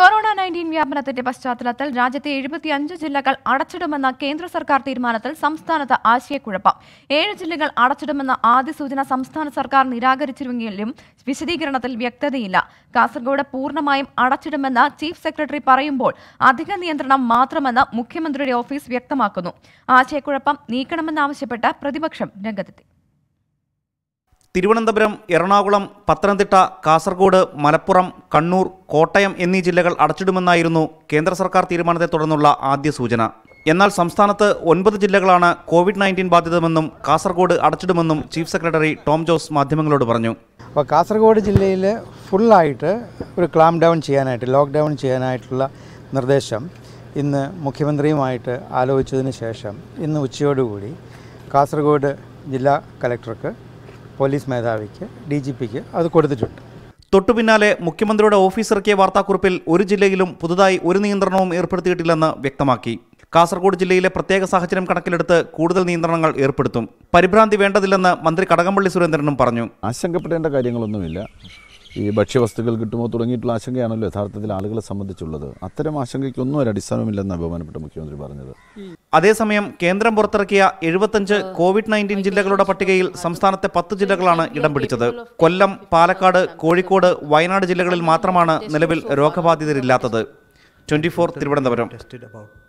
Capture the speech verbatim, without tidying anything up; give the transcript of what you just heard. Corona nineteen വ്യാപനത്തിന്റെ പശ്ചാത്തലത്തിൽ രാജ്യത്തെ എഴുപത്തിയഞ്ച് ജില്ലകൾ അടച്ചിടുമെന്ന കേന്ദ്ര സർക്കാർ തീരുമാനത്തിൽ സംസ്ഥാനത്തെ ആശയ കുഴപ്പം. ഏഴ് ജില്ലകൾ അടച്ചിടുമെന്ന ആദ്യ സൂചന സംസ്ഥാന സർക്കാർ നിരാകരിച്ചിരുന്നെങ്കിലും വിശദീകരണത്തിൽ വ്യക്തതയില്ല. കാസർഗോഡ് പൂർണ്ണമായും അടച്ചിടുമെന്ന് ചീഫ് സെക്രട്ടറി പറയുമ്പോൾ അധിക നിയന്ത്രണം മാത്രമെന്ന് മുഖ്യമന്ത്രിയുടെ ഓഫീസ് വ്യക്തമാക്കുന്നു. ആശയക്കുഴപ്പം നീക്കണമെന്നാവശ്യപ്പെട്ട് പ്രതിപക്ഷം രംഗത്തെത്തി. തിരുവനന്തപുരം, എറണാകുളം, പത്തനംതിട്ട, കാസർഗോഡ്, മലപ്പുറം, കണ്ണൂർ, കോട്ടയം എന്നീ ജില്ലകൾ അടച്ചിടുമെന്നായിരുന്നു കേന്ദ്ര സർക്കാർ തീരുമാനത്തെ തുടർന്നുള്ള ആദ്യ സൂചന. എന്നാൽ സംസ്ഥാനത്ത് ഒൻപത് ജില്ലകളാണ് കോവിഡ് നയൻറ്റീൻ ബാധിതമെന്നും കാസർഗോഡ് അടച്ചിടുമെന്നും ചീഫ് സെക്രട്ടറി ടോം ജോസ് മാധ്യമങ്ങളോട് പറഞ്ഞു. അപ്പോൾ കാസർഗോഡ് ജില്ലയിൽ ഫുള്ളായിട്ട് ഒരു ക്ലാം ഡൗൺ ചെയ്യാനായിട്ട് ലോക്ക്ഡൗൺ ചെയ്യാനായിട്ടുള്ള നിർദ്ദേശം ഇന്ന് മുഖ്യമന്ത്രിയുമായിട്ട് ആലോചിച്ചതിന് ശേഷം ഇന്ന് ഉച്ചയോടുകൂടി കാസർഗോഡ് ജില്ലാ കലക്ടർക്ക്, പോലീസ് മേധാവിക്ക്, ഡി ജി പിക്ക് അത് കൊടുത്തിട്ടുണ്ട്. തൊട്ടു പിന്നാലെ മുഖ്യമന്ത്രിയുടെ ഓഫീസ് ഇറക്കിയ വാർത്താക്കുറിപ്പിൽ ഒരു ജില്ലയിലും പുതുതായി ഒരു നിയന്ത്രണവും ഏർപ്പെടുത്തിയിട്ടില്ലെന്ന് വ്യക്തമാക്കി. കാസർഗോഡ് ജില്ലയിലെ പ്രത്യേക സാഹചര്യം കണക്കിലെടുത്ത് കൂടുതൽ നിയന്ത്രണങ്ങൾ ഏർപ്പെടുത്തും. പരിഭ്രാന്തി വേണ്ടതില്ലെന്ന് മന്ത്രി കടകംപള്ളി സുരേന്ദ്രനും പറഞ്ഞു. ആശങ്കപ്പെടേണ്ട കാര്യങ്ങളൊന്നുമില്ല. ഈ ഭക്ഷ്യവസ്തുക്കൾ കിട്ടുമോ തുടങ്ങിയിട്ടുള്ള ആശങ്കയാണല്ലോ യഥാർത്ഥത്തിൽ ആളുകളെ സംബന്ധിച്ചുള്ളത്. അത്തരം ആശങ്കയ്ക്കൊന്നും ഒരു അടിസ്ഥാനമില്ലെന്ന് ബഹുമാനപ്പെട്ട മുഖ്യമന്ത്രി പറഞ്ഞത്. അതേസമയം കേന്ദ്രം പുറത്തിറക്കിയ എഴുപത്തഞ്ച് കോവിഡ് നയൻറ്റീൻ ജില്ലകളുടെ പട്ടികയിൽ സംസ്ഥാനത്തെ പത്ത് ജില്ലകളാണ് ഇടം പിടിച്ചത്. കൊല്ലം, പാലക്കാട്, കോഴിക്കോട്, വയനാട് ജില്ലകളിൽ മാത്രമാണ് നിലവിൽ രോഗബാധിതരില്ലാത്തത്. Twenty four Thiruvananthapuram.